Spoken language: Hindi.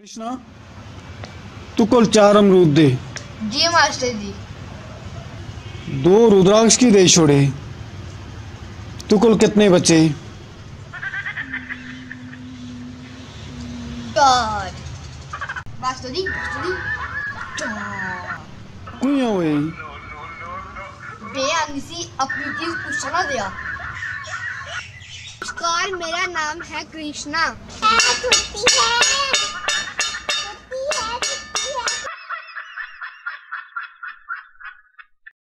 कृष्णा तू कल 4 अमरूद दे। जी मास्टर जी। 2 रुद्राक्ष की दे छोड़े। तू कल कितने बचे? 4 मास्टर जी। क्यों हुए बे अंसी अपनी चीज पूछना दिया। नमस्कार, मेरा नाम है कृष्णा।